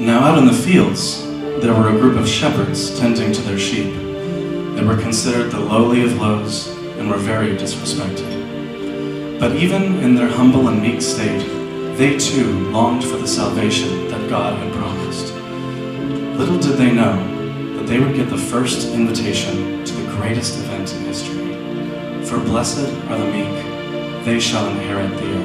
Now out in the fields, there were a group of shepherds tending to their sheep. They were considered the lowly of lows and were very disrespected. But even in their humble and meek state, they too longed for the salvation that God had promised. Little did they know that they would get the first invitation to the greatest event in history. For blessed are the meek, they shall inherit the earth.